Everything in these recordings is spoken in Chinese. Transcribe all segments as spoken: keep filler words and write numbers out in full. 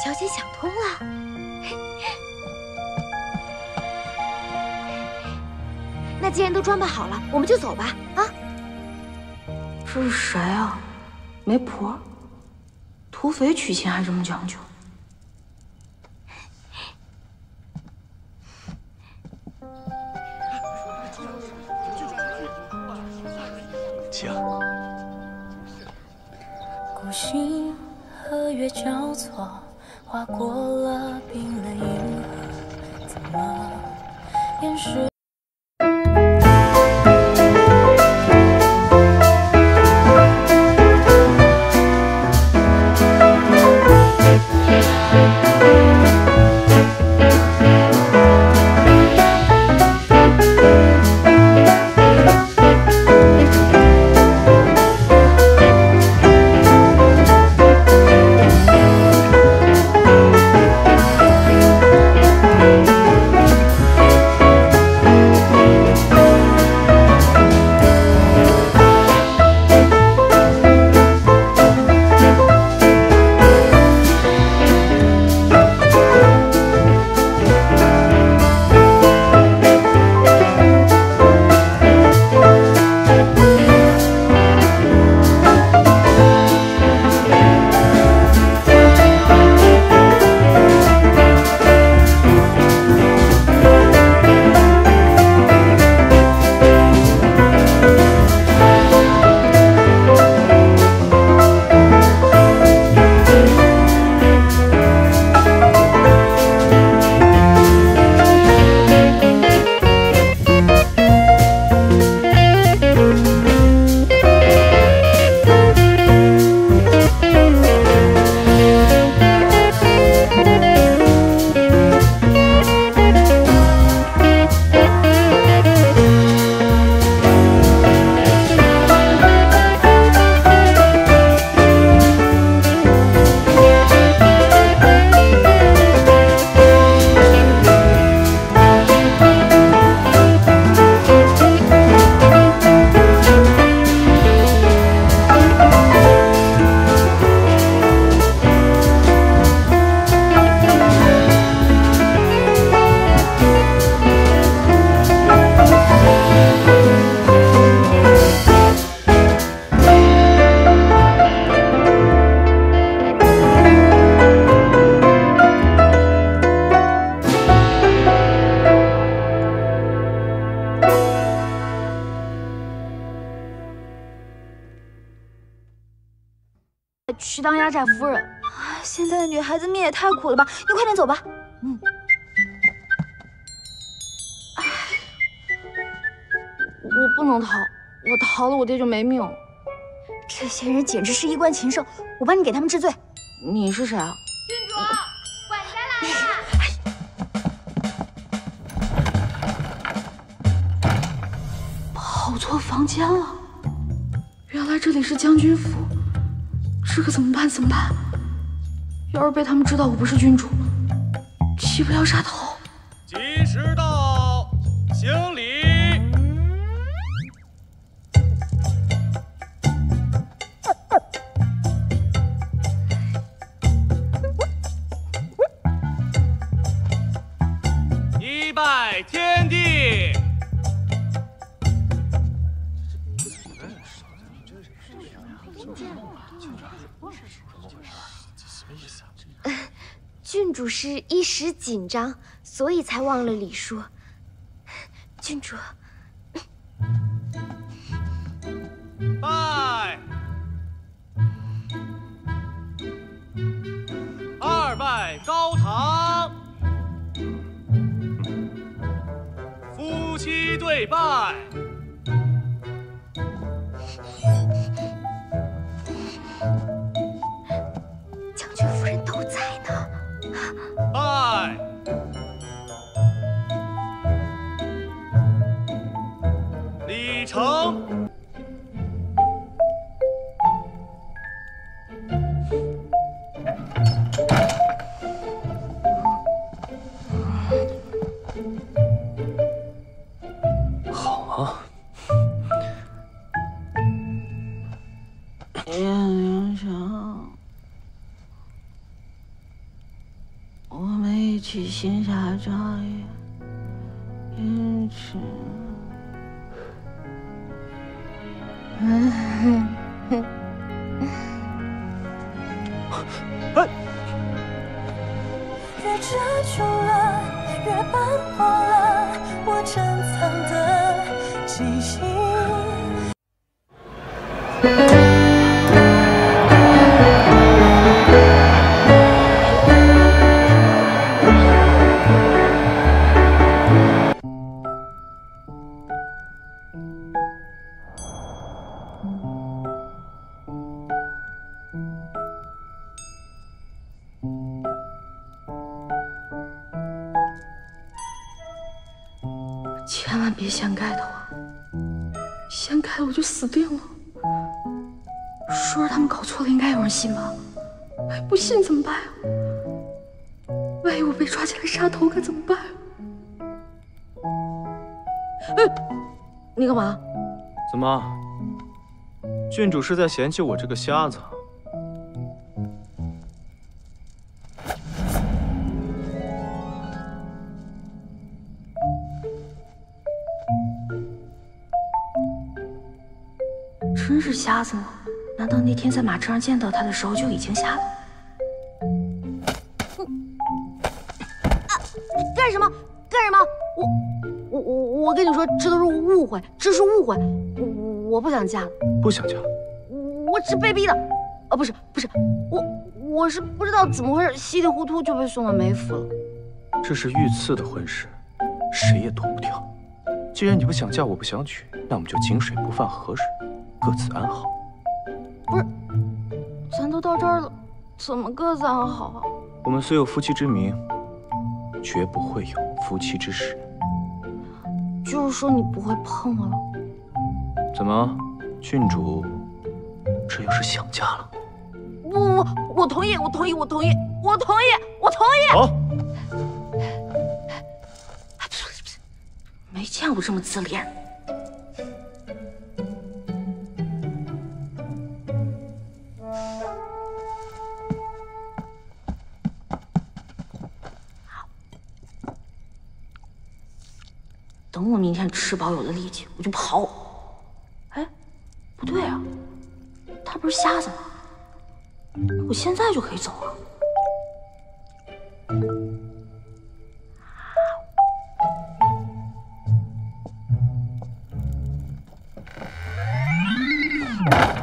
小姐想通了。那既然都装扮好了，我们就走吧。啊，这是谁啊？媒婆？土匪娶亲还这么讲究？ 请。孤星和月交错，划过了冰冷银河，怎么掩饰？去当压寨夫人，现在的女孩子命也太苦了吧！你快点走吧。嗯。哎，我不能逃，我逃了我爹就没命了。这些人简直是衣冠禽兽，我帮你给他们治罪。你是谁啊？郡主，管家来了。跑错房间了，原来这里是将军府。 这可怎么办？怎么办？要是被他们知道我不是郡主，岂不要杀头？及时到，行礼。一拜天地。 郡主是一时紧张，所以才忘了礼数。郡主，拜，二拜高堂，夫妻对拜。 拜，李成。好啊，一起欣赏庄严，因此，越执着了，越斑驳了，我珍藏的记忆。千万别掀盖头啊！掀盖头我就死定了。说是他们搞错了，应该有人信吧？哎，不信怎么办呀？万一我被抓起来杀头该怎么办呀？哎，你干嘛？怎么？郡主是在嫌弃我这个瞎子？ 真是瞎子吗？难道那天在马车上见到他的时候就已经瞎了？啊！干什么？干什么？我我我我跟你说，这都是误会，这是误会。我我不想嫁了，不想嫁。我只是被逼的。啊，不是不是，我我是不知道怎么回事，稀里糊涂就被送到梅府了。这是御赐的婚事，谁也躲不掉。既然你不想嫁，我不想娶，那我们就井水不犯河水。 各自安好。不是，咱都到这儿了，怎么各自安好啊？我们虽有夫妻之名，绝不会有夫妻之实。就是说你不会碰我了？怎么，郡主，这又是想嫁了？我我我同意，我同意，我同意，我同意，我同意。好。没见过这么自恋。 等我明天吃饱有了力气，我就跑。哎，不对啊，他不是瞎子吗？我现在就可以走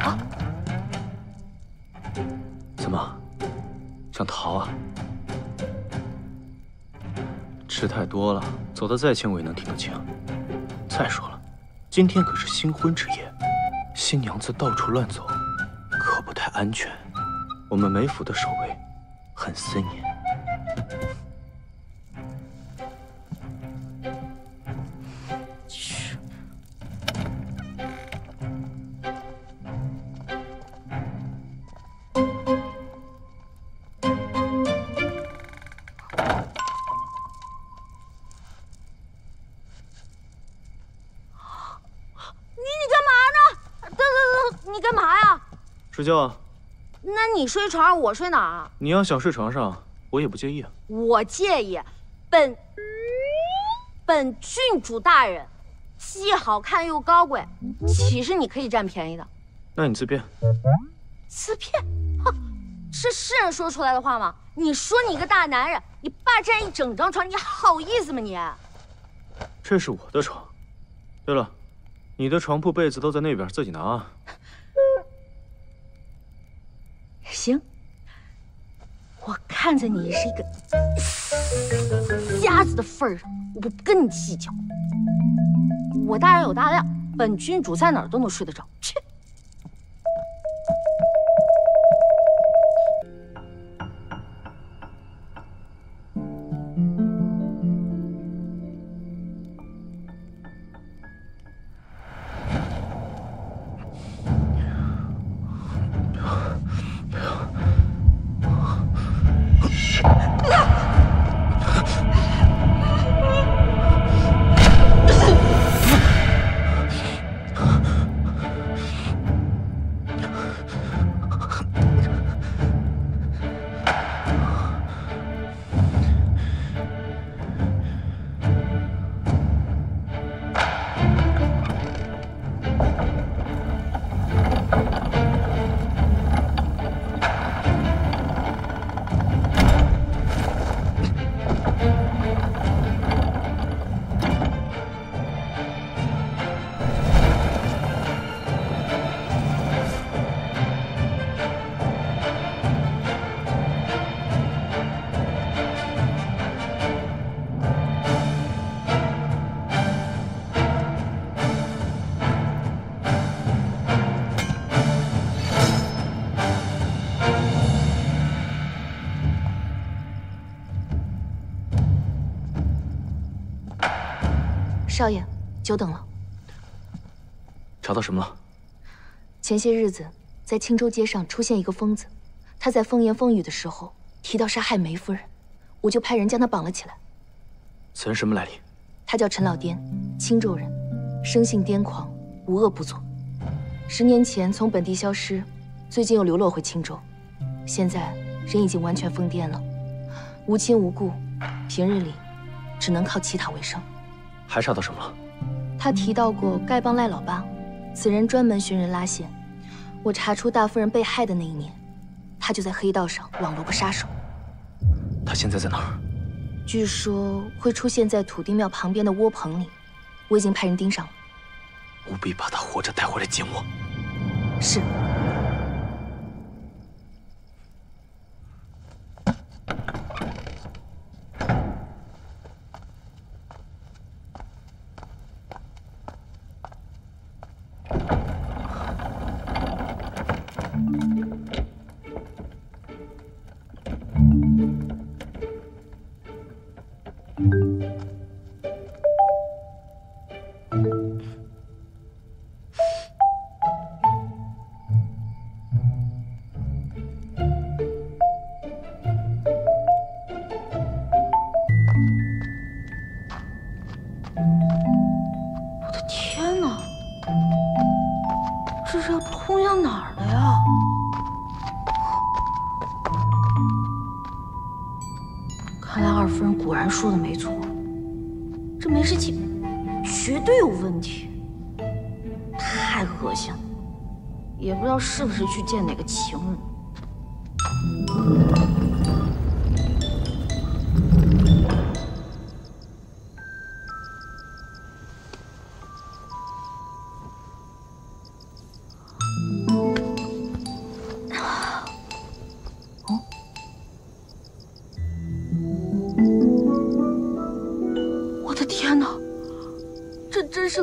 啊。啊？怎么，想逃啊？吃太多了。 走得再轻，我也能挺得轻。再说了，今天可是新婚之夜，新娘子到处乱走，可不太安全。我们梅府的守卫很森严。嘘。睡觉啊！那你睡床上，我睡哪儿？你要想睡床上，我也不介意啊。我介意，本本郡主大人，既好看又高贵，岂是你可以占便宜的？那你自便。自便？哼，是世人说出来的话吗？你说你一个大男人，你霸占一整张床，你好意思吗你？这是我的床。对了，你的床铺被子都在那边，自己拿啊。 行，我看在你是一个瞎子的份上，我不跟你计较。我大人有大量，本君主在哪儿都能睡得着。去。少爷，久等了。查到什么了？前些日子，在青州街上出现一个疯子，他在风言风语的时候提到杀害梅夫人，我就派人将他绑了起来。此人什么来历？他叫陈老癫，青州人，生性癫狂，无恶不作。十年前从本地消失，最近又流落回青州，现在人已经完全疯癫了，无亲无故，平日里只能靠乞讨为生。 还查到什么了？他提到过丐帮赖老八，此人专门寻人拉线。我查出大夫人被害的那一年，他就在黑道上网罗过杀手。他现在在哪儿？据说会出现在土地庙旁边的窝棚里，我已经派人盯上了。务必把他活着带回来见我。是。说的没错，这梅世清绝对有问题，太恶心了，也不知道是不是去见哪个情人。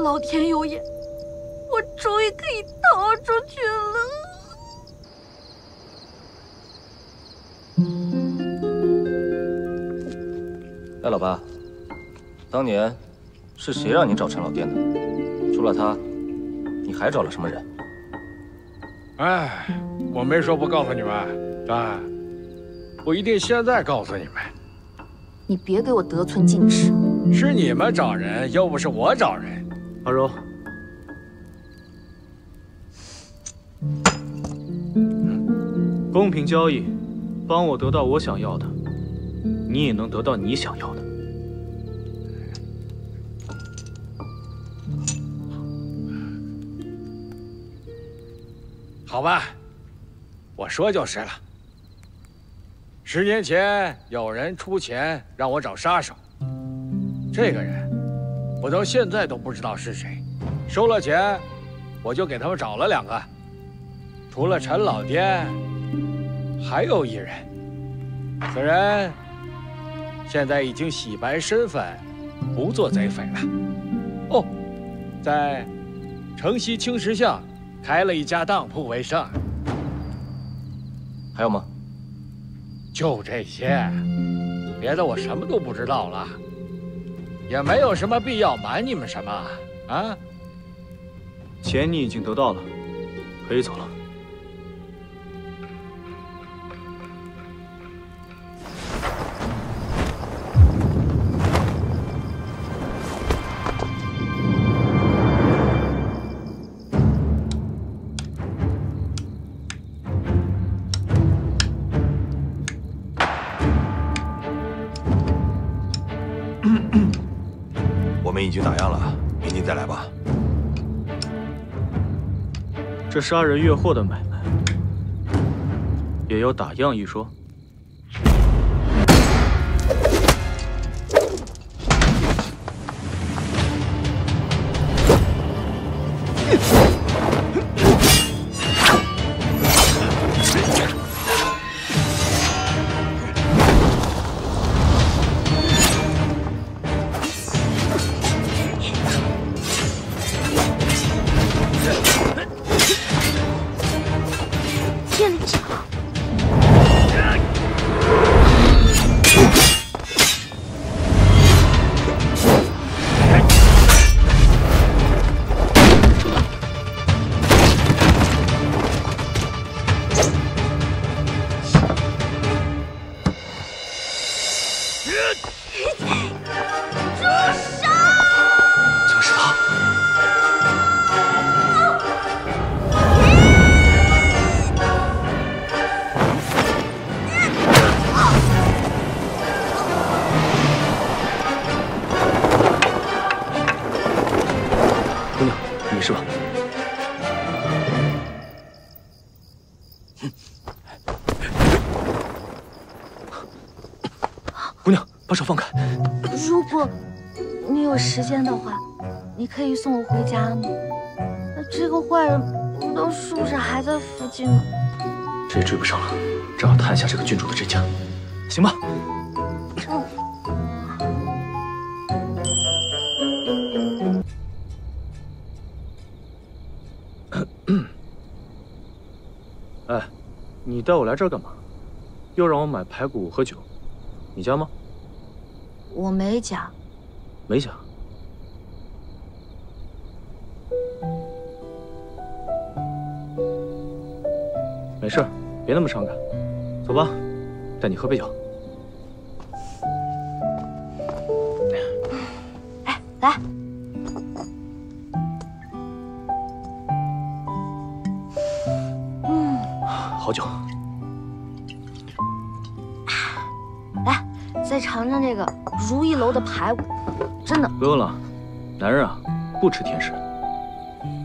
老天有眼，我终于可以逃出去了。哎，老八，当年是谁让你找陈老癫的？除了他，你还找了什么人？哎，我没说不告诉你们，但我一定现在告诉你们。你别给我得寸进尺。是你们找人，又不是我找人。 阿柔，公平交易，帮我得到我想要的，你也能得到你想要的。好吧，我说就是了。十年前有人出钱让我找杀手，这个人。 我到现在都不知道是谁，收了钱，我就给他们找了两个，除了陈老癫，还有一人。此人现在已经洗白身份，不做贼匪了。哦，在城西青石巷开了一家当铺为生。还有吗？就这些，别的我什么都不知道了。 也没有什么必要瞒你们什么啊！钱你已经得到了，可以走了。已经打烊了，明天再来吧。这杀人越货的买卖，也有打烊一说。 店里找。住手！就是他。姑娘，没事吧？ 姑娘，把手放开！如果你有时间的话，你可以送我回家吗？这个坏人都是不是还在附近呢？这也追不上了，正好探一下这个郡主的真假，行吧？嗯。哎，你带我来这儿干嘛？又让我买排骨喝酒。 你家吗？我没家。没家。没事，别那么伤感。走吧，带你喝杯酒。哎，来。嗯，好酒。 再尝尝这个如意楼的排骨，真的不用了。男人啊，不吃甜食。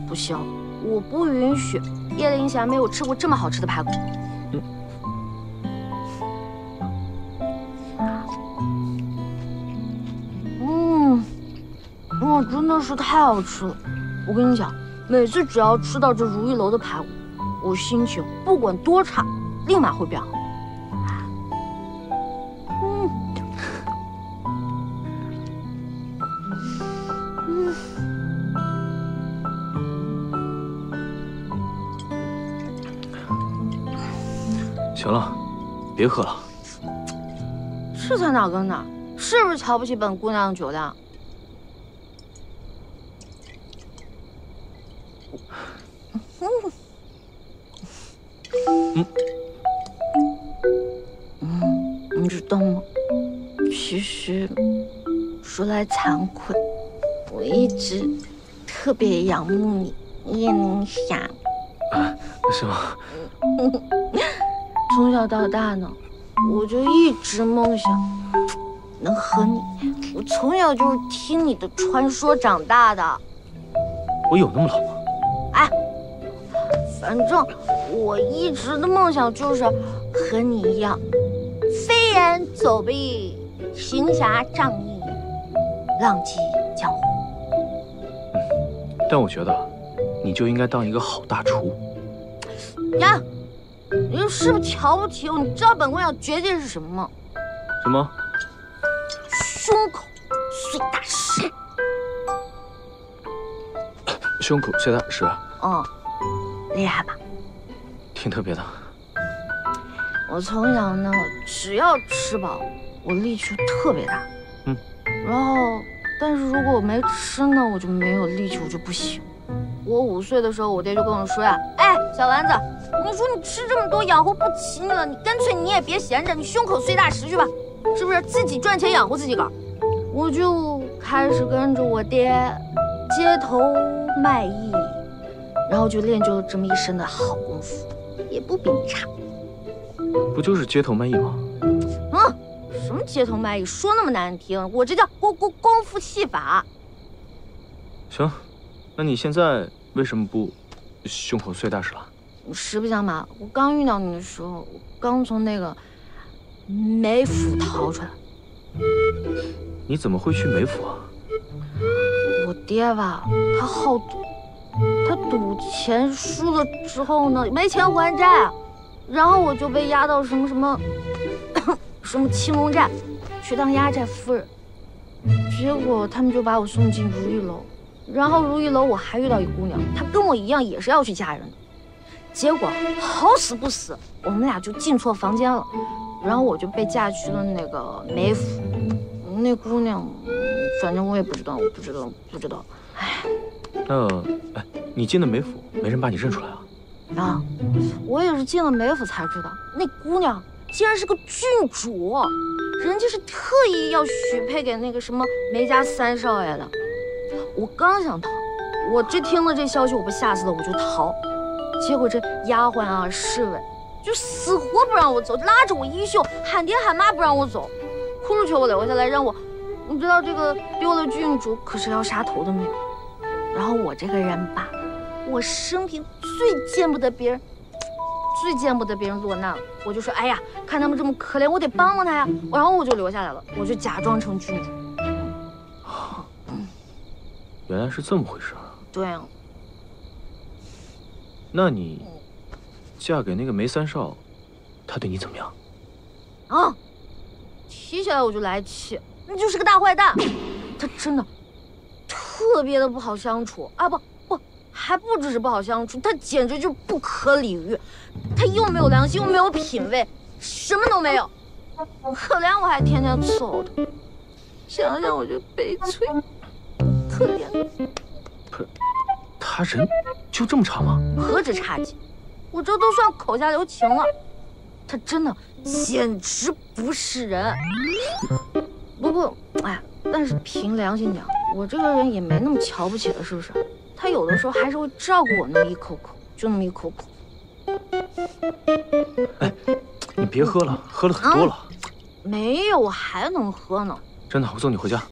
不行，我不允许。叶灵霞没有吃过这么好吃的排骨。嗯。嗯，哇，真的是太好吃了。我跟你讲，每次只要吃到这如意楼的排骨，我心情不管多差，立马会变好。 行了，别喝了。这才哪跟哪？是不是瞧不起本姑娘的酒量？嗯嗯，你知道吗？其实说来惭愧，我一直特别仰慕你，叶灵霞。啊，是吗？从小到大呢，我就一直梦想能和你。我从小就是听你的传说长大的。我有那么老吗？哎，反正我一直的梦想就是和你一样，飞檐走壁，行侠仗义，浪迹江湖。嗯，但我觉得你就应该当一个好大厨。呀。 你是不是瞧不起我？你知道本姑娘绝技是什么吗？什么？胸口碎大石。胸口碎大石？嗯，厉害吧？挺特别的。我从小呢，只要吃饱，我力气特别大。嗯。然后，但是如果我没吃呢，我就没有力气，我就不行。 我五岁的时候，我爹就跟我说呀：“哎，小丸子，你说你吃这么多养活不起你了，你干脆你也别闲着，你胸口碎大石去吧，是不是？自己赚钱养活自己个。”我就开始跟着我爹街头卖艺，然后就练就了这么一身的好功夫，也不比你差。不就是街头卖艺吗？嗯，什么街头卖艺，说那么难听，我这叫功功功夫戏法。行，那你现在？ 为什么不胸口碎大石了？实不相瞒，我刚遇到你的时候，我刚从那个梅府逃出来。你怎么会去梅府啊？我爹吧，他好赌，他赌钱输了之后呢，没钱还债，然后我就被押到什么什么什么青龙寨，去当压寨夫人。结果他们就把我送进如意楼。 然后如意楼我还遇到一姑娘，她跟我一样也是要去嫁人的，结果好死不死，我们俩就进错房间了，然后我就被嫁去了那个梅府。那姑娘，反正我也不知道，我不知道，不知道。哎，那哎，你进了梅府，没人把你认出来啊？啊，我也是进了梅府才知道，那姑娘竟然是个郡主。人家是特意要许配给那个什么梅家三少爷的。我刚想逃，我这听了这消息，我被吓死了，我就逃。结果这丫鬟啊、侍卫就死活不让我走，拉着我衣袖，喊爹喊妈不让我走，哭着求我留下来，让我。你知道这个丢了郡主可是要杀头的命。然后我这个人吧，我生平最见不得别人。 最见不得别人落难了，我就说，哎呀，看他们这么可怜，我得帮帮他呀。然后我就留下来了，我就假装成郡主。原来是这么回事啊！对啊。那你嫁给那个梅三少，他对你怎么样？啊！提起来我就来气，那就是个大坏蛋，他真的特别的不好相处啊！不。 还不只是不好相处，他简直就是不可理喻，他又没有良心，又没有品味，什么都没有，可怜我还天天伺候他，想想我就悲催，可怜。不是，他人就这么差吗？何止差劲，我这都算口下留情了。他真的简直不是人。不不，哎，但是凭良心讲，我这个人也没那么瞧不起他，是不是？ 他有的时候还是会照顾我那么一口口，就那么一口口。哎，你别喝了，喝了很多了。啊、没有，我还能喝呢。真的，我送你回家。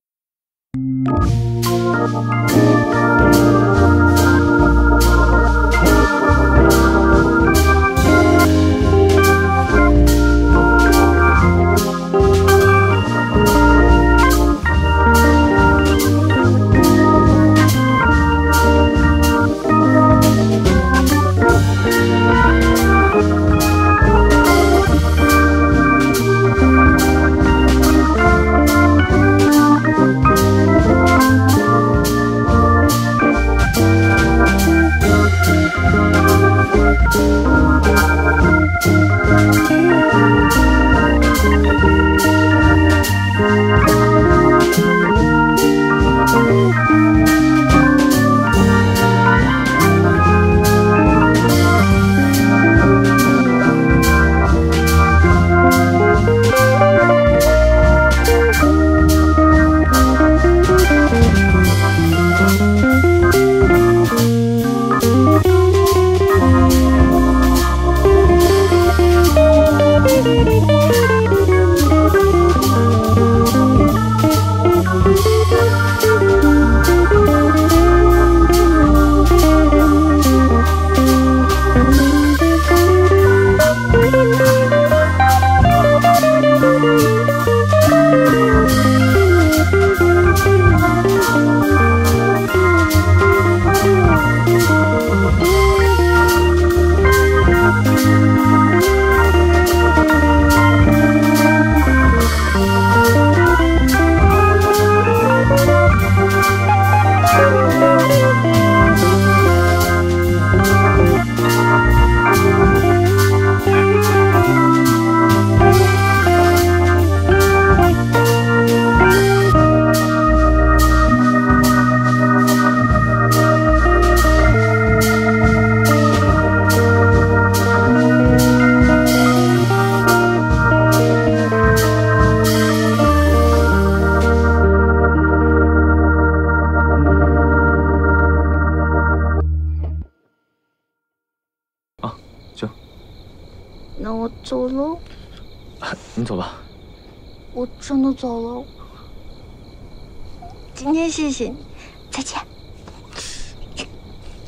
谢谢你，再见，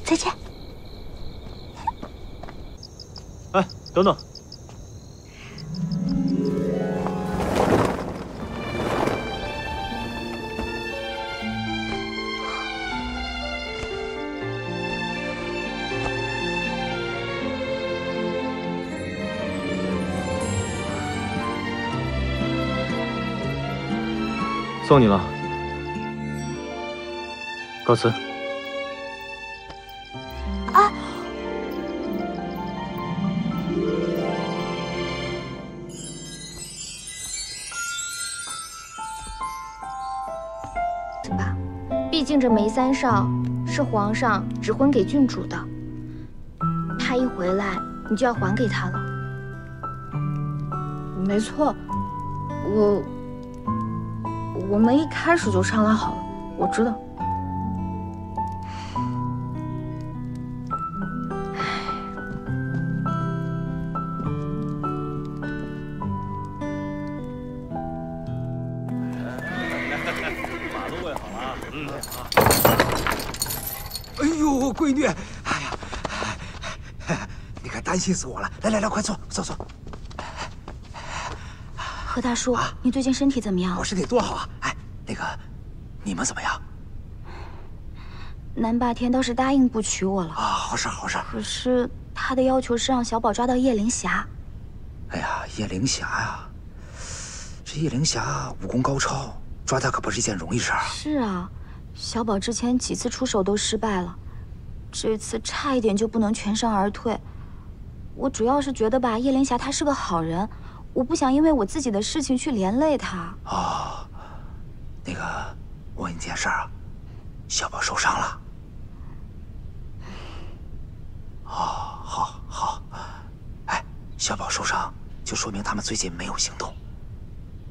再见。哎，等等，送你了。 告辞。啊！怎么？毕竟这梅三少是皇上指婚给郡主的，他一回来，你就要还给他了。没错，我我们一开始就商量好了，我知道。马都喂好了啊，嗯，好。哎呦，闺女，哎呀，你可担心死我了！来来来，快坐，坐坐。 何大叔，啊、你最近身体怎么样？我身体多好啊！哎，那个，你们怎么样？南霸天倒是答应不娶我了啊，好事好事。可是他的要求是让小宝抓到叶灵霞。哎呀，叶灵霞呀、啊，这叶灵霞武功高超，抓她可不是一件容易事儿。是啊，小宝之前几次出手都失败了，这次差一点就不能全身而退。我主要是觉得吧，叶灵霞她是个好人。 我不想因为我自己的事情去连累他。哦，那个，我问你件事啊，小宝受伤了。哦，好，好。哎，小宝受伤就说明他们最近没有行动，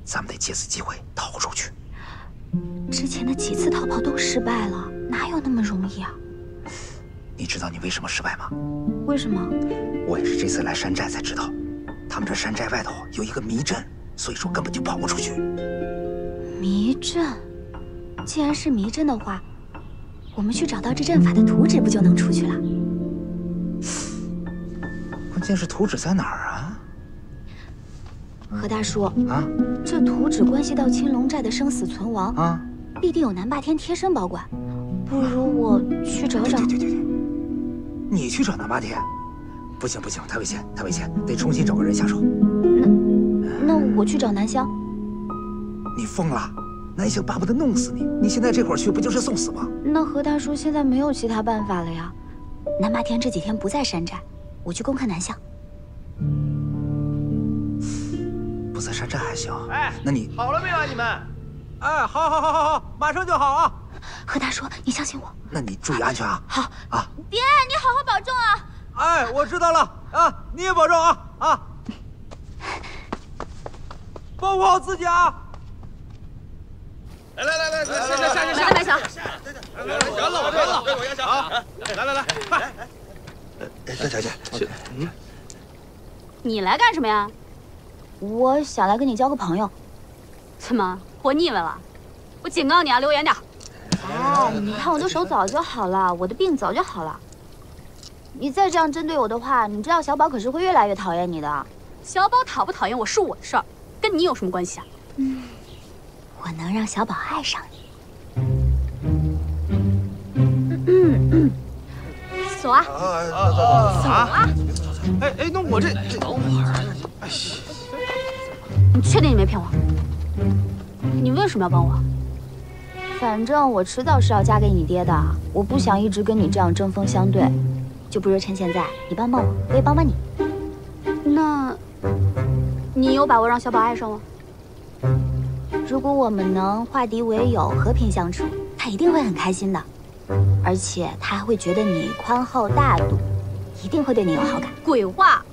咱们得借此机会逃出去。之前的几次逃跑都失败了，哪有那么容易啊？你知道你为什么失败吗？为什么？我也是这次来山寨才知道。 他们这山寨外头有一个迷阵，所以说根本就跑不出去。迷阵，既然是迷阵的话，我们去找到这阵法的图纸，不就能出去了？关键是图纸在哪儿啊？何大叔啊，这图纸关系到青龙寨的生死存亡啊，必定有南霸天贴身保管。不如我去找找。对对对对，你去找南霸天。 不行不行，太危险，太危险，得重新找个人下手。那那我去找南湘。你疯了，南湘巴不得弄死你，你现在这会儿去不就是送死吗？那何大叔现在没有其他办法了呀。南霸天这几天不在山寨，我去攻克南湘。不在山寨还行。哎，那你好了没有啊？你们？哎，好，好，好，好，好，马上就好啊。何大叔，你相信我。那你注意安全啊。好啊。别，你好好保重啊。 哎，我知道了啊！你也保重啊啊！保护好自己啊！来来来来来，下下下下下！来来来，来来，人了我人了，给我压箱啊！来来来，快！哎，大小姐，嗯，你来干什么呀？我想来跟你交个朋友。怎么，活腻歪了？我警告你啊，离我远点！哎，你看我的手早就好了，我的病早就好了。 你再这样针对我的话，你知道小宝可是会越来越讨厌你的。小宝讨不讨厌我是我的事儿，跟你有什么关系啊？嗯，我能让小宝爱上你。嗯嗯嗯，走啊！走啊！哎哎，那我这这等会儿，哎，你确定你没骗我？你为什么要帮我？反正我迟早是要嫁给你爹的，我不想一直跟你这样针锋相对。 就不如趁现在，你帮帮我，我也帮帮你。那，你有把握让小宝爱上我？如果我们能化敌为友，和平相处，他一定会很开心的。而且他还会觉得你宽厚大度，一定会对你有好感。鬼话！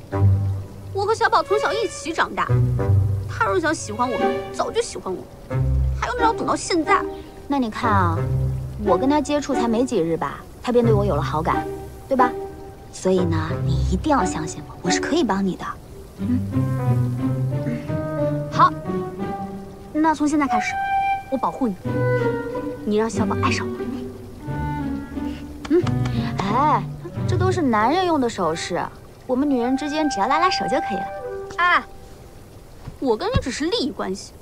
我和小宝从小一起长大，他若想喜欢我，早就喜欢我，还用得着等到现在？那你看啊，我跟他接触才没几日吧，他便对我有了好感。 对吧？所以呢，你一定要相信我，我是可以帮你的。嗯，好，那从现在开始，我保护你，你让小宝爱上我。嗯，哎，这都是男人用的手势，我们女人之间只要拉拉手就可以了。哎，我跟你只是利益关系，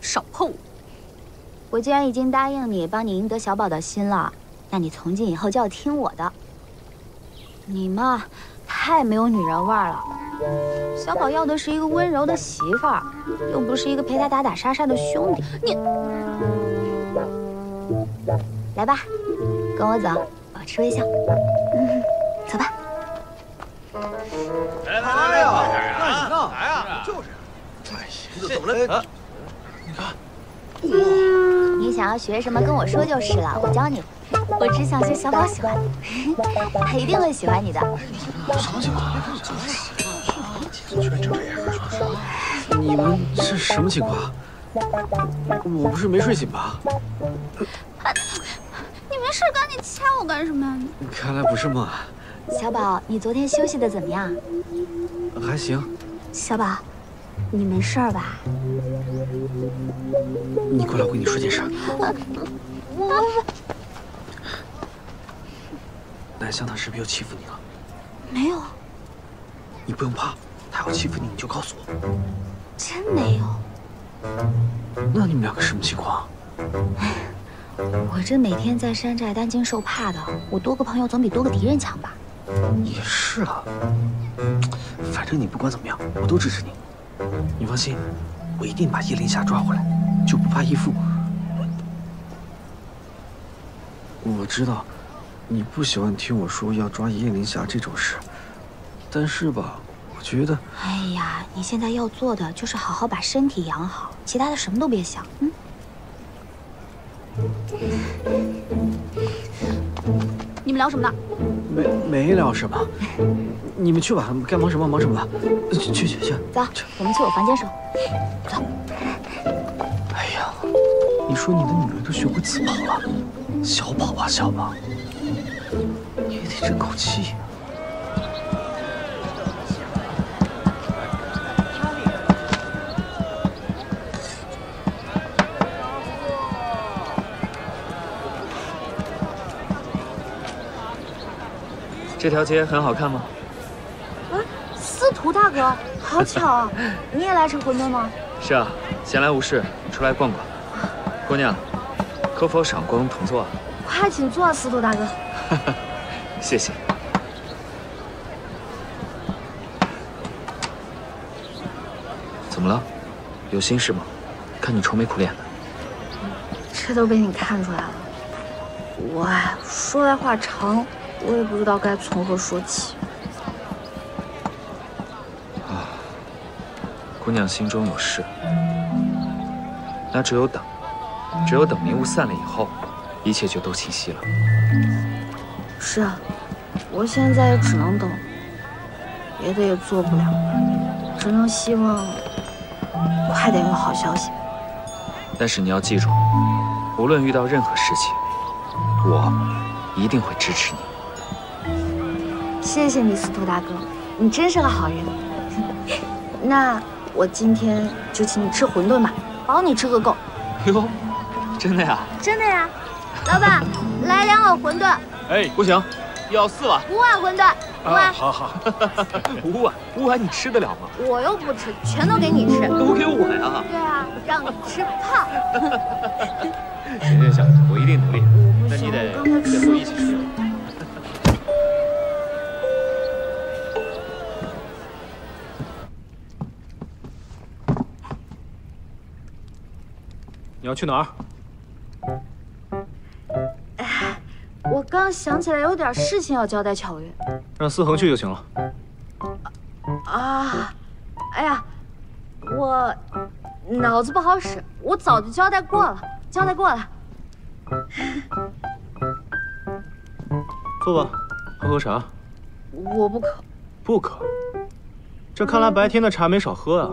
少碰我。我既然已经答应你帮你赢得小宝的心了，那你从今以后就要听我的。 你嘛，太没有女人味儿了。小宝要的是一个温柔的媳妇儿，又不是一个陪他打打杀杀的兄弟。你，来吧，跟我走，保持微笑。嗯，走吧。来来来，快点啊！闹啥呀？就是。哎呀，怎么了？你看，哇！你想要学什么，跟我说就是了，我教你。 我只想学小宝喜欢的，他一定会喜欢你的。什么情况？居然就这样！你们这什么情况？我不是没睡醒吧？啊、你没事干，你掐我干什么呀？看来不是梦啊。小宝，你昨天休息的怎么样？还行。小宝，你没事吧？你过来，我跟你说件事。啊、我。南湘他是不是又欺负你了？没有。你不用怕。 他要欺负你，你就告诉我。真没有。那你们两个什么情况？哎，我这每天在山寨担惊受怕的，我多个朋友总比多个敌人强吧？也是啊。反正你不管怎么样，我都支持你。你放心，我一定把叶林霞抓回来，就不怕义父。我知道，你不喜欢听我说要抓叶林霞这种事，但是吧。 我觉得，哎呀，你现在要做的就是好好把身体养好，其他的什么都别想。嗯。你们聊什么呢？没没聊什么。你们去吧，该忙什么忙什么吧。去去去去。走，我们去我房间说。走。哎呀，你说你的女儿都学会自保了，小宝啊小宝，你也得争口气呀。 这条街很好看吗？啊，司徒大哥，好巧啊！你也来吃馄饨吗？是啊，闲来无事出来逛逛。姑娘，可否赏光同坐啊？快请坐，司徒大哥。谢谢。怎么了？有心事吗？看你愁眉苦脸的。这都被你看出来了。我说来话长。 我也不知道该从何说起。啊，姑娘心中有事，那只有等，只有等迷雾散了以后，一切就都清晰了。是啊，我现在也只能等，别的也做不了，只能希望快点有好消息。但是你要记住，无论遇到任何事情，我一定会支持你。 谢谢你，司徒大哥，你真是个好人。那我今天就请你吃馄饨吧，保你吃个够。哟，真的呀？真的呀！老板，来两碗馄饨。哎，不行，要四碗。五碗馄饨，五碗。好好，五碗，五碗你吃得了吗？我又不吃，全都给你吃。都给我呀？对啊，让你吃胖。行行行，我一定努力。那你得跟我一起吃。 你要去哪儿？哎，我刚想起来有点事情要交代巧云，让思恒去就行了。啊，哎呀，我脑子不好使，我早就交代过了，交代过了。坐吧，喝喝茶。我不渴。不渴？这看来白天的茶没少喝啊。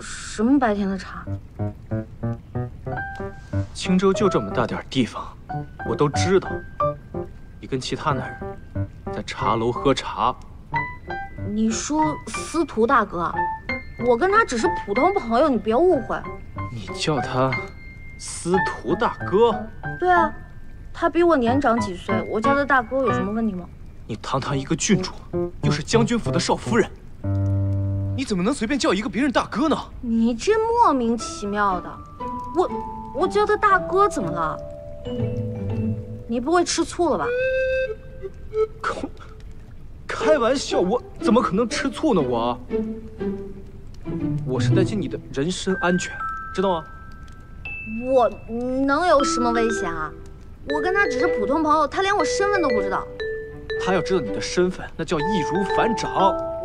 什么白天的茶？ 青州就这么大点地方，我都知道。你跟其他男人在茶楼喝茶，你说司徒大哥，我跟他只是普通朋友，你别误会。你叫他司徒大哥？对啊，他比我年长几岁，我叫他大哥有什么问题吗？你堂堂一个郡主，又是将军府的少夫人，你怎么能随便叫一个别人大哥呢？你这莫名其妙的，我。 我叫他大哥怎么了？你不会吃醋了吧？开玩笑，我怎么可能吃醋呢？我，我是担心你的人身安全，知道吗？我能有什么危险啊？我跟他只是普通朋友，他连我身份都不知道。他要知道你的身份，那叫易如反掌。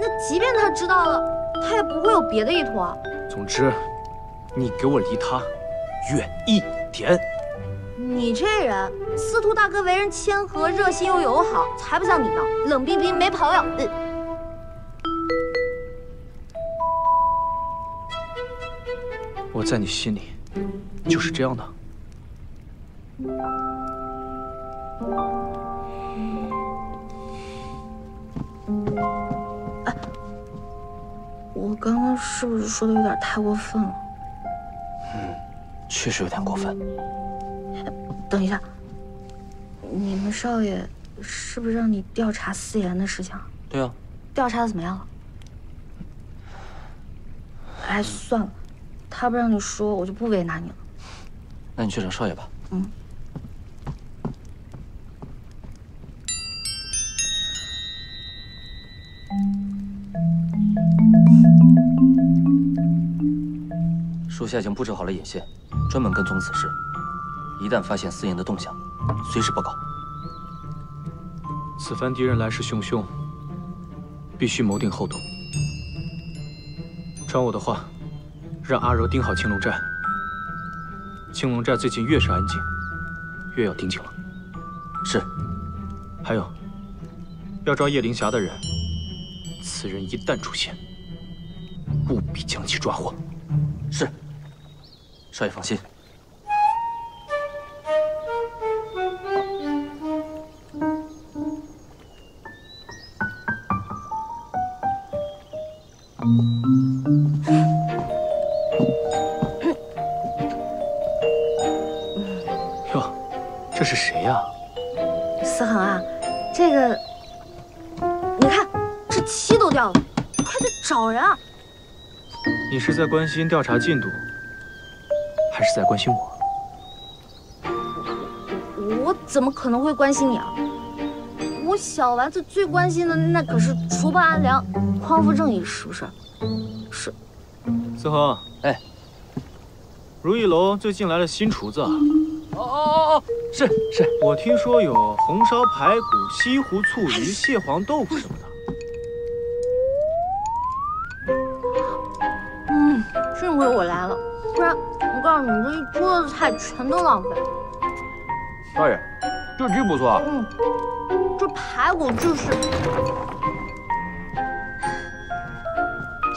那即便他知道了，他也不会有别的意图啊。总之，你给我离他 远一点！你这人，司徒大哥为人谦和、热心又友好，才不像你呢，冷冰冰没朋友。呃我在你心里就是这样的。哎，我刚刚是不是说的有点太过分了？嗯，确实有点过分。等一下，你们少爷是不是让你调查思妍的事情？对啊。调查的怎么样了？哎，算了，他不让你说，我就不为难你了。那你去找少爷吧。嗯。属下已经布置好了眼线，专门跟踪此事。一旦发现思妍的动向，随时报告。此番敌人来势汹汹，必须谋定后动。 传我的话，让阿柔盯好青龙寨。青龙寨最近越是安静，越要盯紧了。是。还有，要抓叶灵霞的人，此人一旦出现，务必将其抓获。是。少爷放心。 你是在关心调查进度，还是在关心我？我怎么可能会关心你啊？我小丸子最关心的那可是除暴安良、匡扶正义，是不是？是。思恒，哎，如意楼最近来了新厨子啊。哦哦哦哦，是是。我听说有红烧排骨、西湖醋鱼、蟹黄豆腐什么的。 幸亏我来了，不然我告诉你，这一桌子菜全都浪费了。少爷，这鸡不错。嗯，这排骨就是。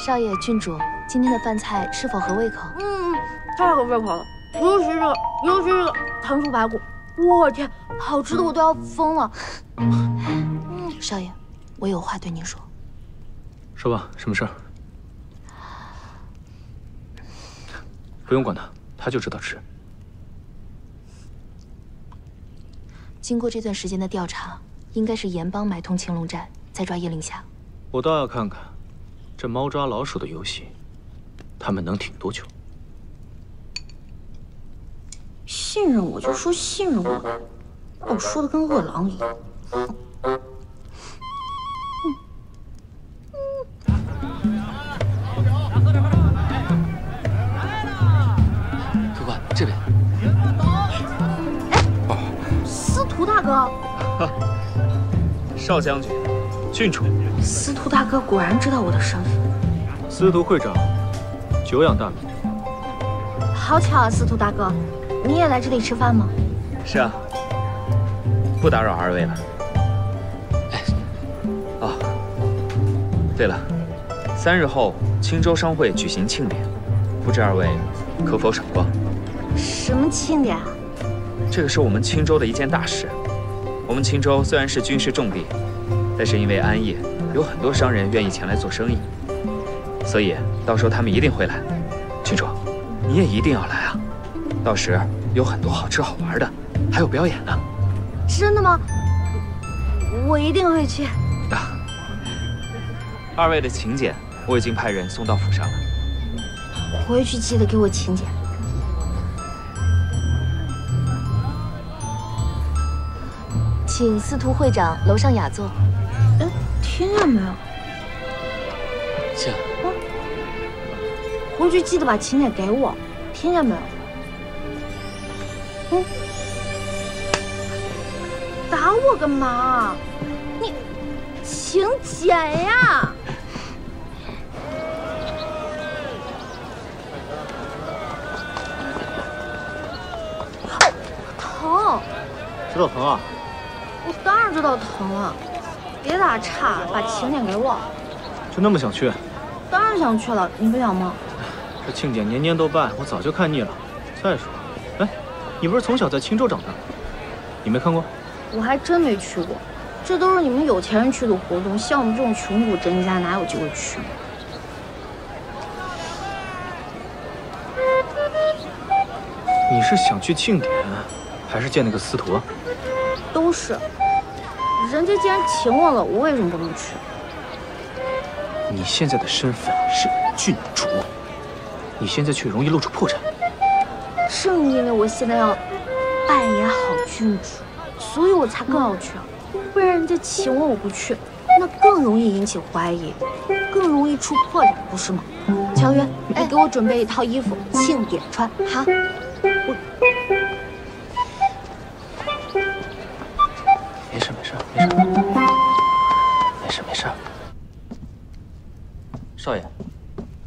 少爷，郡主，今天的饭菜是否合胃口？嗯，太合胃口了，尤其这个，尤其这个糖醋排骨，我天，好吃的我都要疯了。嗯，少爷，我有话对您说。说吧，什么事儿？ 不用管他，他就知道吃。经过这段时间的调查，应该是盐帮买通青龙寨，再抓叶灵霞。我倒要看看，这猫抓老鼠的游戏，他们能挺多久？信任我就说信任我呗，我说的跟饿狼一样。嗯 这边，哎，司徒大哥，少将军，郡主，司徒大哥果然知道我的身份。司徒会长，久仰大名。好巧啊，司徒大哥，你也来这里吃饭吗？是啊，不打扰二位了。哎，哦，对了，三日后青州商会举行庆典，不知二位可否赏光？ 什么庆典啊？这个是我们青州的一件大事。我们青州虽然是军事重地，但是因为安业，有很多商人愿意前来做生意，所以到时候他们一定会来。郡主，你也一定要来啊！到时有很多好吃好玩的，还有表演呢。真的吗？我一定会去。啊，二位的请柬我已经派人送到府上了。回去记得给我请柬。 请司徒会长楼上雅座。哎，听见没有？姐，嗯，回去记得把请柬给我，听见没有？嗯，打我干嘛？你请柬呀！疼！知道疼啊？ 我当然知道疼了，别打岔，把请柬给我。就那么想去？当然想去了，你不想吗？这庆典年年都办，我早就看腻了。再说，哎，你不是从小在青州长大吗？你没看过？我还真没去过，这都是你们有钱人去的活动，像我们这种穷苦人家哪有机会去？ 你是想去庆典，还是见那个司徒啊？都是，人家既然请我了，我为什么不能去？你现在的身份是郡主，你现在去容易露出破绽。正因为我现在要扮演好郡主，所以我才更要去啊！不然人家请我我不去，那更容易引起怀疑，更容易出破绽，不是吗？乔云，你给我准备一套衣服，庆典穿，好。 我没事没事没事没事没事。少爷，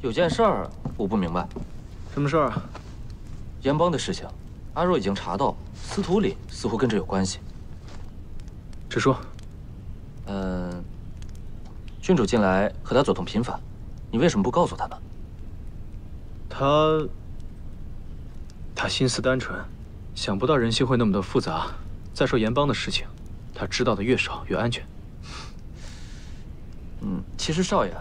有件事儿我不明白。什么事儿啊？盐帮的事情，阿若已经查到，司徒里似乎跟这有关系。直说。嗯、呃，郡主近来和他走动频繁，你为什么不告诉他呢？他。 他心思单纯，想不到人心会那么的复杂。再说盐帮的事情，他知道的越少越安全。嗯，其实少爷，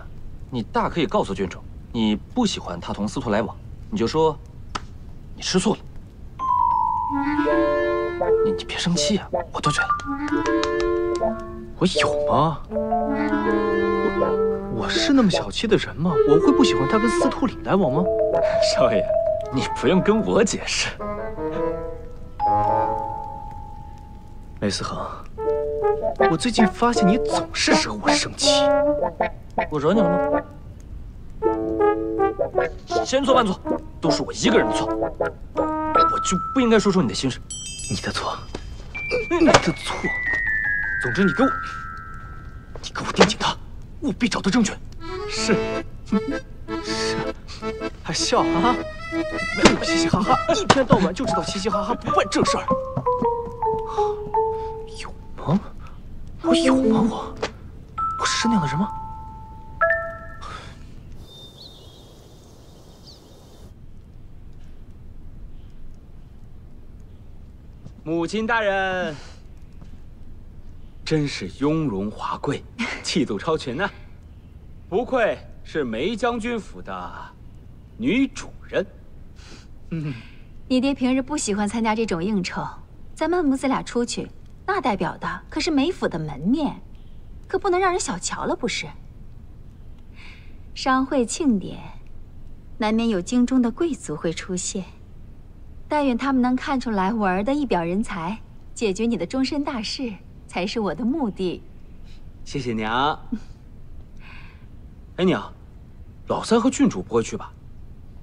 你大可以告诉郡主，你不喜欢他同司徒来往，你就说你吃醋了。你你别生气啊，我多嘴了。我有吗？我我是那么小气的人吗？我会不喜欢他跟司徒里来往吗？少爷。 你不用跟我解释，梅思恒，我最近发现你总是惹我生气，我惹你了吗？千错万错，都是我一个人的错，我就不应该说出你的心事。你的错，你的错。总之，你给我，你给我盯紧他，务必找到证据。是，是，还笑啊？ 没有嘻嘻哈哈，一天到晚就知道嘻嘻哈哈，不办正事儿。有吗？我有吗？我我是那样的人吗？母亲大人，真是雍容华贵，气度超群啊！不愧是梅将军府的女主人。 嗯，你爹平日不喜欢参加这种应酬，咱们母子俩出去，那代表的可是梅府的门面，可不能让人小瞧了，不是？商会庆典，难免有京中的贵族会出现，但愿他们能看出来我儿的一表人才，解决你的终身大事才是我的目的。谢谢娘。哎，娘，老三和郡主不会去吧？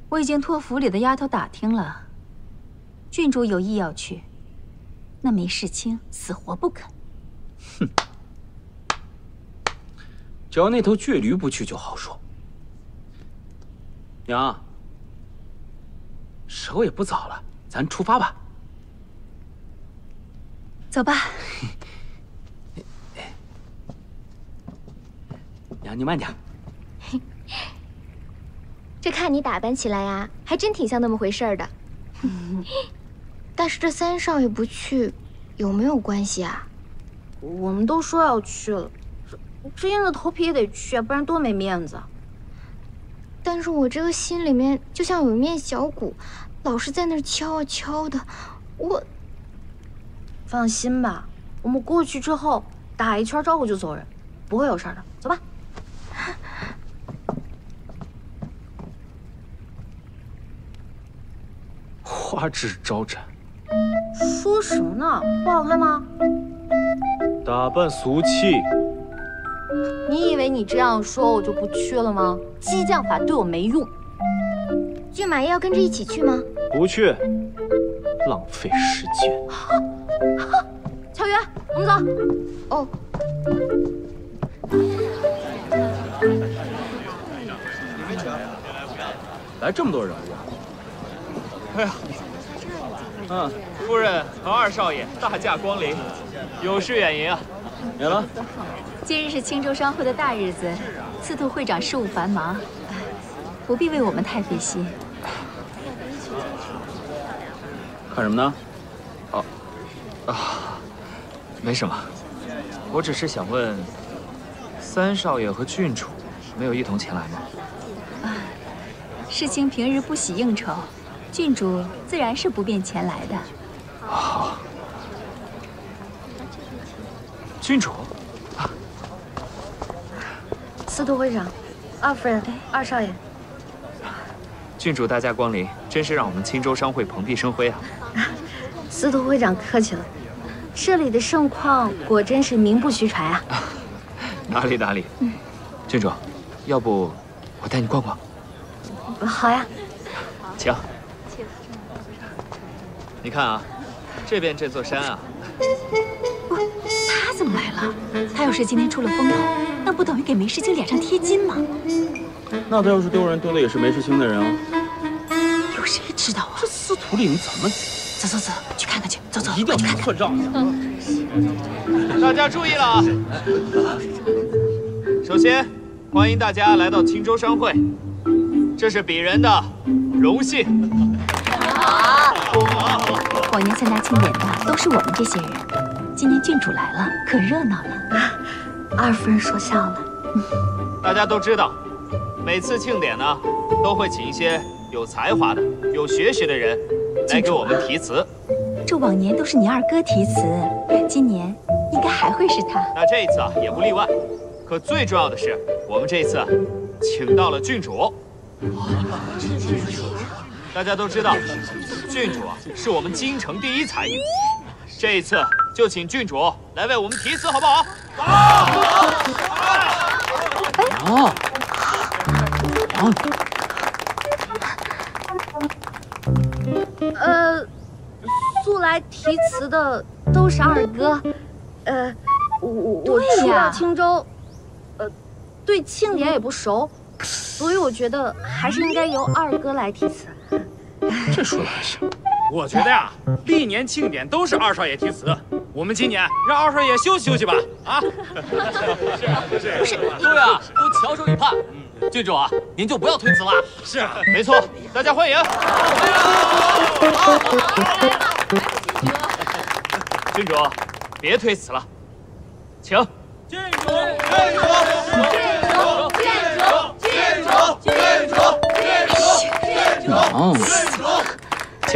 我已经托府里的丫头打听了，郡主有意要去，那梅世清死活不肯。哼，只要那头倔驴不去就好说。娘，时候也不早了，咱出发吧。走吧。娘，你慢点。 这看你打扮起来呀，还真挺像那么回事儿的。但是这三少爷不去，有没有关系啊？我们都说要去了，这这硬着头皮也得去啊，不然多没面子。但是我这个心里面就像有一面小鼓，老是在那儿敲啊敲的。我放心吧，我们过去之后打一圈招呼就走人，不会有事儿的。走吧。 花枝招展，说什么呢？不好看吗？打扮俗气。你以为你这样说我就不去了吗？激将法对我没用。骏马爷要跟着一起去吗？不去，浪费时间。乔云，我们走。哦。来这么多人啊！ 哎呀，嗯，夫人和二少爷大驾光临，有失远迎啊！免了。今日是青州商会的大日子，司徒会长事务繁忙，不必为我们太费心。看什么呢？哦，啊，没什么，我只是想问，三少爷和郡主没有一同前来吗？啊，事情平日不喜应酬，郡主自然是不便前来的。好，郡主。 司徒会长，二夫人，二少爷，郡主大驾光临，真是让我们青州商会蓬荜生辉啊！司徒会长客气了，这里的盛况果真是名不虚传啊！哪里哪里，嗯、郡主，要不我带你逛逛？好呀，请。你看啊，这边这座山啊，不，他怎么来了？他要是今天出了风头。 那不等于给梅世清脸上贴金吗？那他要是丢人，丢的也是梅世清的人啊。有谁知道啊？这司徒令怎么？走走走，去看看去，走走，一定要去算账。大家注意了啊！首先，欢迎大家来到青州商会，这是鄙人的荣幸。好，往年参加庆典的都是我们这些人，今天郡主来了，可热闹了。 二夫人说笑了。大家都知道，每次庆典呢，都会请一些有才华的、有学识的人来给我们题词。这往年都是你二哥题词，今年应该还会是他。那这一次啊，也不例外。可最重要的是，我们这一次请到了郡主。大家都知道，郡主啊，是我们京城第一才女。这一次就请郡主来为我们题词，好不好？ 哦，呃，素来题词的都是二哥，呃，我我初到青州，呃，对庆典也不熟，所以我觉得还是应该由二哥来题词。这说的还是，我觉得呀，历年庆典都是二少爷题词。 我们今年让二少爷休息休息吧，啊！不是，不是，各位啊，都翘首以盼。郡主啊，您就不要推辞了。是，没错，大家欢迎。郡主，别推辞了，请。郡主，郡主，郡主，郡主，郡主，郡主，请。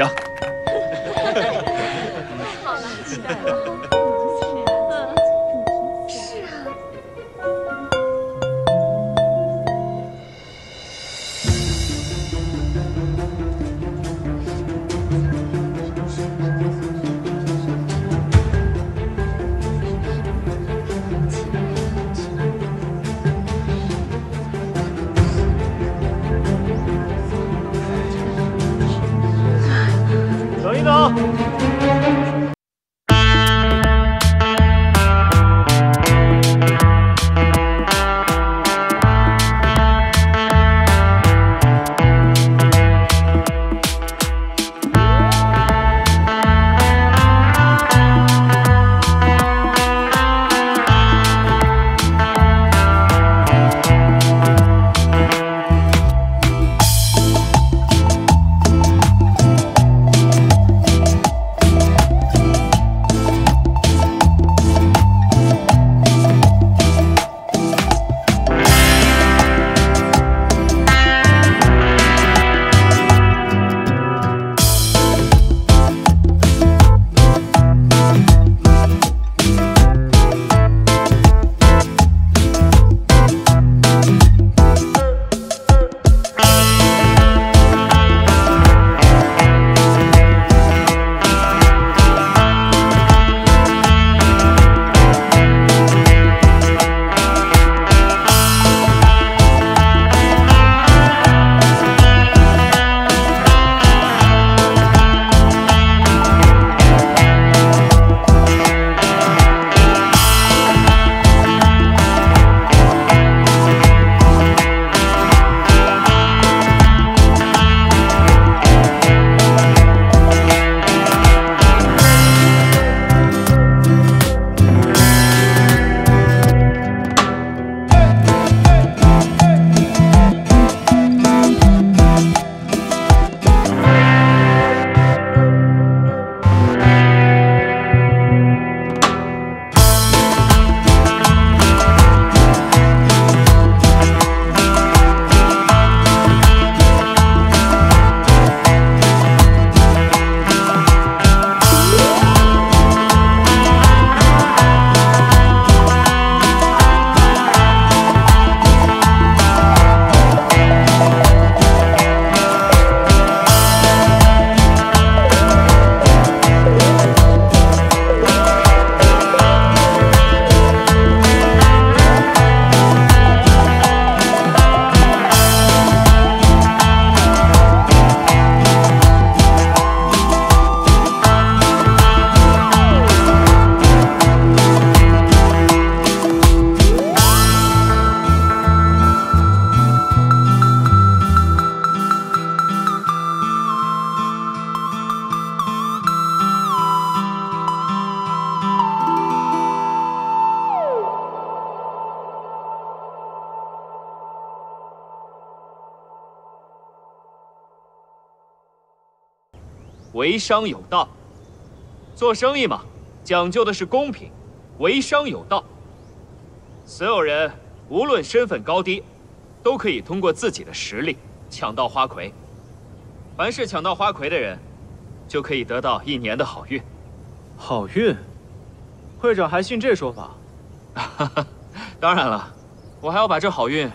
为商有道。做生意嘛，讲究的是公平，为商有道。所有人无论身份高低，都可以通过自己的实力抢到花魁。凡是抢到花魁的人，就可以得到一年的好运。好运？会长还信这说法？哈哈，当然了，我还要把这好运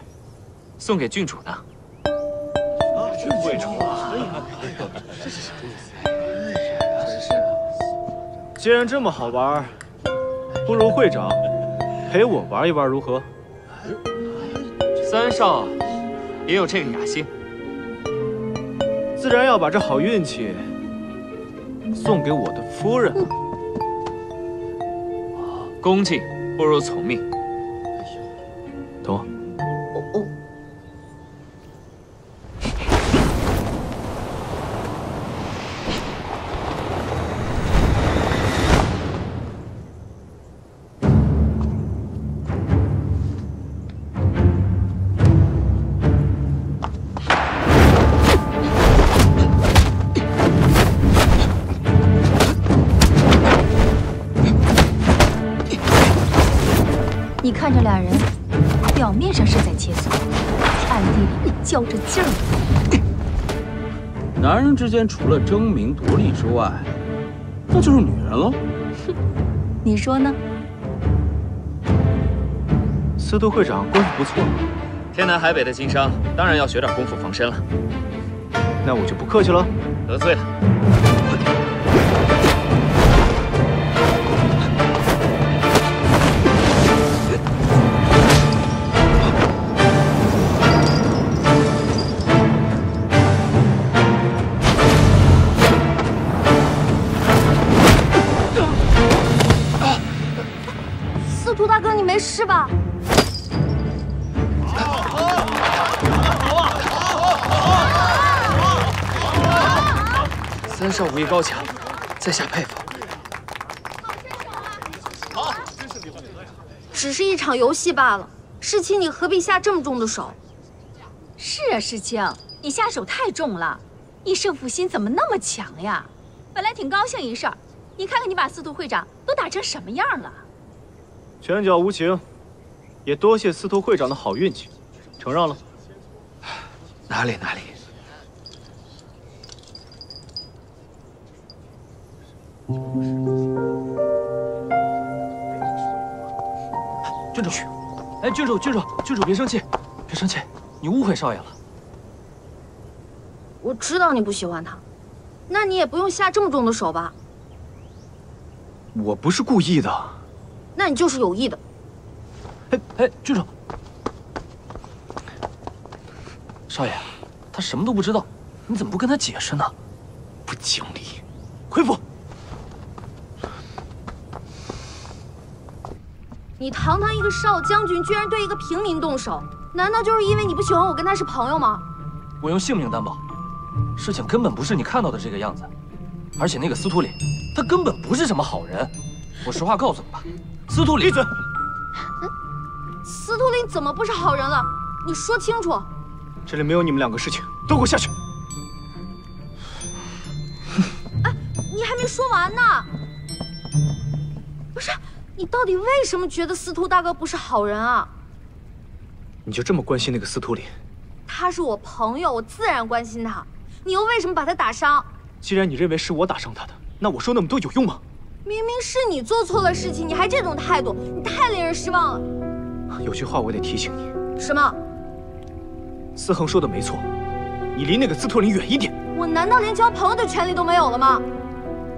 送给郡主呢。啊，郡主啊！这是什么意思？真是。既然这么好玩，不如会长陪我玩一玩如何？三少也有这个雅兴，自然要把这好运气送给我的夫人。恭敬不如从命。等我。哦你看这俩人，表面上是在切磋，暗地里较着劲儿。男人之间除了争名夺利之外，那就是女人喽。哼，你说呢？司徒会长功夫不错，天南海北的经商，当然要学点功夫防身了。那我就不客气了，得罪了。 是吧？好，好，好，好，好，好！三少武艺高强，在下佩服。好，真是厉害！只是一场游戏罢了，世卿，你何必下这么重的手？是啊，世卿，你下手太重了，你胜负心怎么那么强呀？本来挺高兴一事儿，你看看你把司徒会长都打成什么样了！ 拳脚无情，也多谢司徒会长的好运气，承让了。哪里哪里，郡主，哎，郡主，郡主，郡主别生气，别生气，你误会少爷了。我知道你不喜欢他，那你也不用下这么重的手吧。我不是故意的。 那你就是有意的。哎哎，郡主，少爷，他什么都不知道，你怎么不跟他解释呢？不讲理！回府。你堂堂一个少将军，居然对一个平民动手，难道就是因为你不喜欢我跟他是朋友吗？我用性命担保，事情根本不是你看到的这个样子，而且那个司徒林，他根本不是什么好人。我实话告诉你吧。 司徒林，闭嘴！司徒林怎么不是好人了？你说清楚！这里没有你们两个事情，都给我下去！哎，你还没说完呢！不是，你到底为什么觉得司徒大哥不是好人啊？你就这么关心那个司徒林？他是我朋友，我自然关心他。你又为什么把他打伤？既然你认为是我打伤他的，那我说那么多有用吗？ 明明是你做错了事情，你还这种态度，你太令人失望了。有句话我得提醒你。什么？思恒说的没错，你离那个司徒林远一点。我难道连交朋友的权利都没有了吗？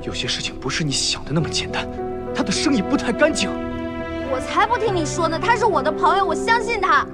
有些事情不是你想的那么简单，他的生意不太干净。我才不听你说呢，他是我的朋友，我相信他。